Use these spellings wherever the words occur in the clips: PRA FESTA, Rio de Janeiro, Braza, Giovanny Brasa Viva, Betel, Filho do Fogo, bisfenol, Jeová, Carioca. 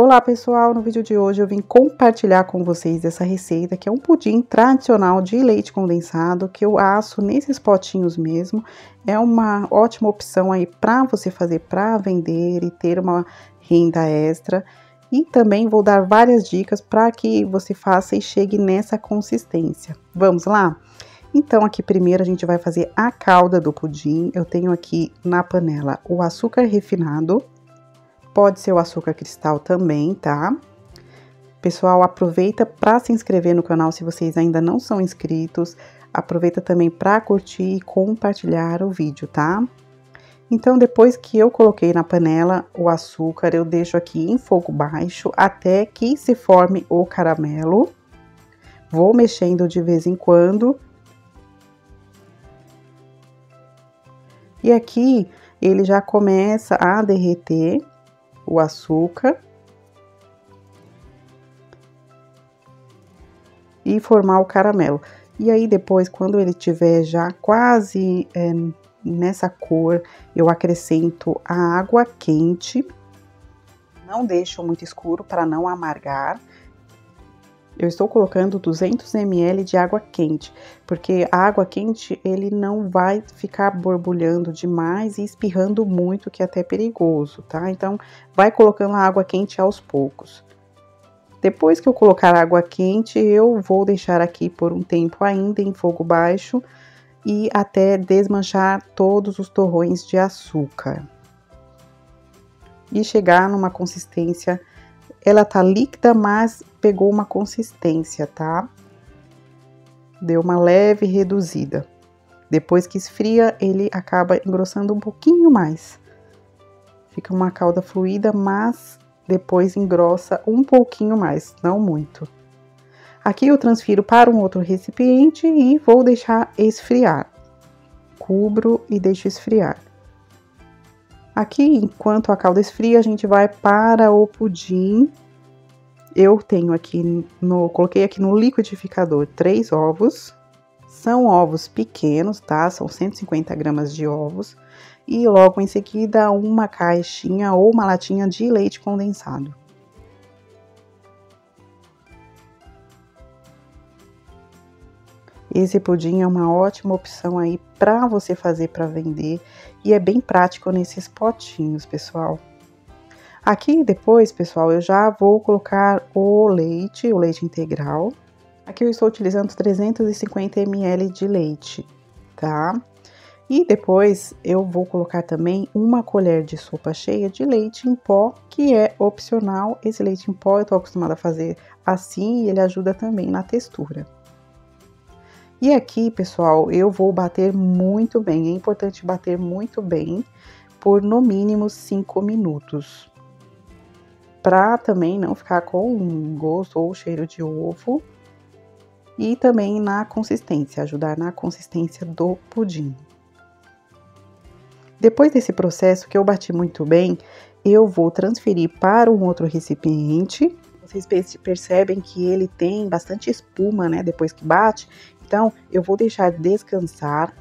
Olá pessoal, no vídeo de hoje eu vim compartilhar com vocês essa receita que é um pudim tradicional de leite condensado que eu asso nesses potinhos mesmo. É uma ótima opção aí para você fazer para vender e ter uma renda extra. E também vou dar várias dicas para que você faça e chegue nessa consistência. Vamos lá? Então aqui primeiro a gente vai fazer a calda do pudim. Eu tenho aqui na panela o açúcar refinado. Pode ser o açúcar cristal também, tá? Pessoal, aproveita para se inscrever no canal se vocês ainda não são inscritos. Aproveita também para curtir e compartilhar o vídeo, tá? Então, depois que eu coloquei na panela o açúcar, eu deixo aqui em fogo baixo até que se forme o caramelo. Vou mexendo de vez em quando. E aqui ele já começa a derreter. O açúcar e formar o caramelo. E aí depois, quando ele tiver já quase nessa cor, eu acrescento a água quente. Não deixo muito escuro para não amargar. Eu estou colocando 200 ml de água quente, porque a água quente ele não vai ficar borbulhando demais e espirrando muito, que é até perigoso, tá? Então, vai colocando a água quente aos poucos. Depois que eu colocar a água quente, eu vou deixar aqui por um tempo ainda em fogo baixo e até desmanchar todos os torrões de açúcar. E chegar numa consistência... Ela tá líquida, mas pegou uma consistência, tá? Deu uma leve reduzida. Depois que esfria, ele acaba engrossando um pouquinho mais. Fica uma calda fluida, mas depois engrossa um pouquinho mais, não muito. Aqui eu transfiro para um outro recipiente e vou deixar esfriar. Cubro e deixo esfriar. Aqui, enquanto a calda esfria, a gente vai para o pudim. Eu tenho aqui, coloquei aqui no liquidificador 3 ovos. São ovos pequenos, tá? São 150 gramas de ovos. E logo em seguida, uma caixinha ou uma latinha de leite condensado. Esse pudim é uma ótima opção aí para você fazer para vender e é bem prático nesses potinhos, pessoal. Aqui depois, pessoal, eu já vou colocar o leite integral. Aqui eu estou utilizando 350 ml de leite, tá? E depois eu vou colocar também uma colher de sopa cheia de leite em pó, que é opcional. Esse leite em pó eu tô acostumada a fazer assim e ele ajuda também na textura. E aqui, pessoal, eu vou bater muito bem. É importante bater muito bem por, no mínimo, 5 minutos. Pra também não ficar com um gosto ou cheiro de ovo. E também na consistência, ajudar na consistência do pudim. Depois desse processo que eu bati muito bem, eu vou transferir para um outro recipiente. Vocês percebem que ele tem bastante espuma, né, depois que bate. Então, eu vou deixar descansar.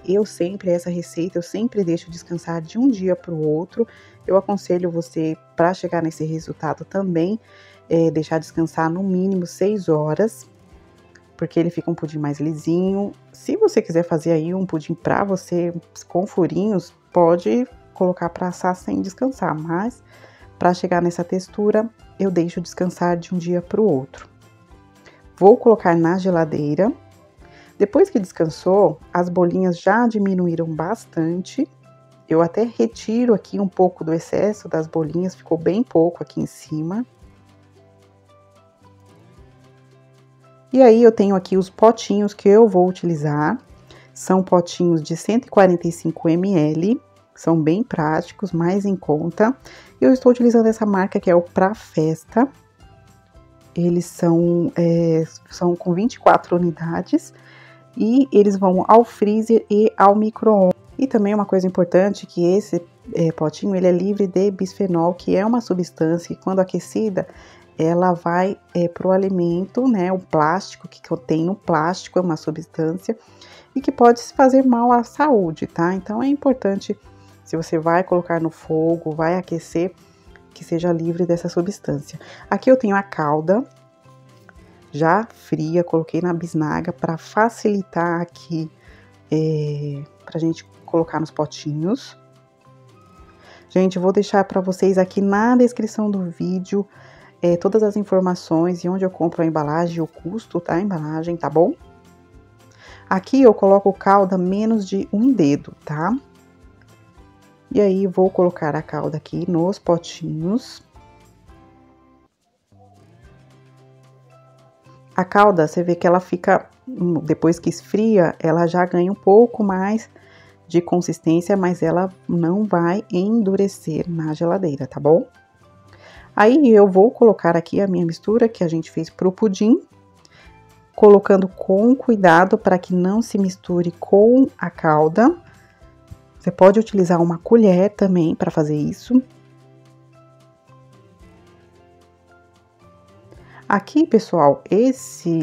Essa receita eu sempre deixo descansar de um dia para o outro. Eu aconselho você, para chegar nesse resultado também, deixar descansar no mínimo 6 horas. Porque ele fica um pudim mais lisinho. Se você quiser fazer aí um pudim para você com furinhos, pode colocar para assar sem descansar. Mas, para chegar nessa textura, eu deixo descansar de um dia para o outro. Vou colocar na geladeira. Depois que descansou, as bolinhas já diminuíram bastante. Eu até retiro aqui um pouco do excesso das bolinhas, ficou bem pouco aqui em cima. E aí, eu tenho aqui os potinhos que eu vou utilizar. São potinhos de 145 ml, são bem práticos, mais em conta. Eu estou utilizando essa marca que é o PRA FESTA. Eles são com 24 unidades. E eles vão ao freezer e ao micro-ondas. E também uma coisa importante, que esse potinho ele é livre de bisfenol, que é uma substância que quando aquecida, ela vai pro alimento, né? O plástico que contém no plástico é uma substância e que pode fazer mal à saúde, tá? Então é importante, se você vai colocar no fogo, vai aquecer, que seja livre dessa substância. Aqui eu tenho a calda já fria, coloquei na bisnaga para facilitar aqui, pra gente colocar nos potinhos. Gente, eu vou deixar para vocês aqui na descrição do vídeo todas as informações e onde eu compro a embalagem e o custo da embalagem, tá bom? Aqui eu coloco calda menos de um dedo, tá? E aí, vou colocar a calda aqui nos potinhos. A calda, você vê que ela fica, depois que esfria, ela já ganha um pouco mais de consistência, mas ela não vai endurecer na geladeira, tá bom? Aí, eu vou colocar aqui a minha mistura que a gente fez pro pudim, colocando com cuidado para que não se misture com a calda. Você pode utilizar uma colher também para fazer isso. Aqui, pessoal,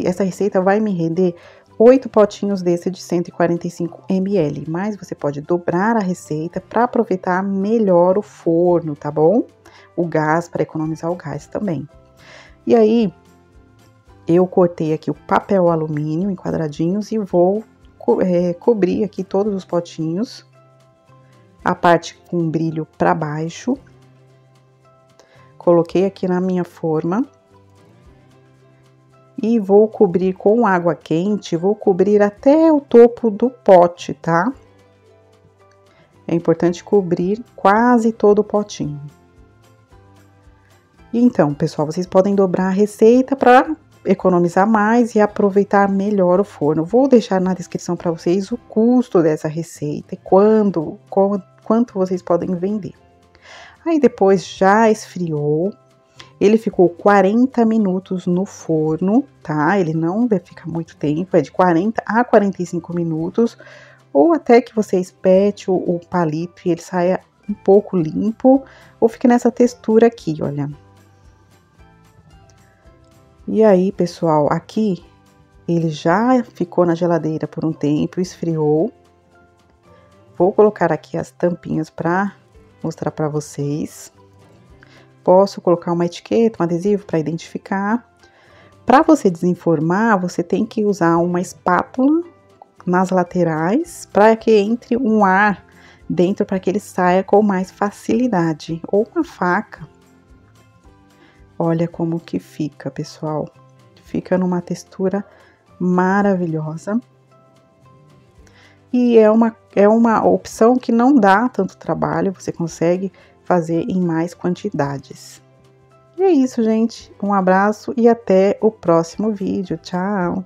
essa receita vai me render 8 potinhos desse de 145 ml, mas você pode dobrar a receita para aproveitar melhor o forno, tá bom? O gás, para economizar o gás também. E aí, eu cortei aqui o papel alumínio em quadradinhos e vou cobrir aqui todos os potinhos. A parte com brilho para baixo, coloquei aqui na minha forma e vou cobrir com água quente, vou cobrir até o topo do pote, tá? É importante cobrir quase todo o potinho. Então, pessoal, vocês podem dobrar a receita para economizar mais e aproveitar melhor o forno. Vou deixar na descrição para vocês o custo dessa receita e quanto vocês podem vender. Aí depois já esfriou, ele ficou 40 minutos no forno, tá? Ele não vai ficar muito tempo, é de 40 a 45 minutos, ou até que você espete o palito e ele saia um pouco limpo, ou fique nessa textura aqui, olha. E aí, pessoal, aqui ele já ficou na geladeira por um tempo, esfriou. Vou colocar aqui as tampinhas para mostrar para vocês. Posso colocar uma etiqueta, um adesivo para identificar. Para você desenformar, você tem que usar uma espátula nas laterais para que entre um ar dentro, para que ele saia com mais facilidade, ou uma faca. Olha como que fica, pessoal. Fica numa textura maravilhosa. E é uma opção que não dá tanto trabalho, você consegue fazer em mais quantidades. E é isso, gente. Um abraço e até o próximo vídeo. Tchau!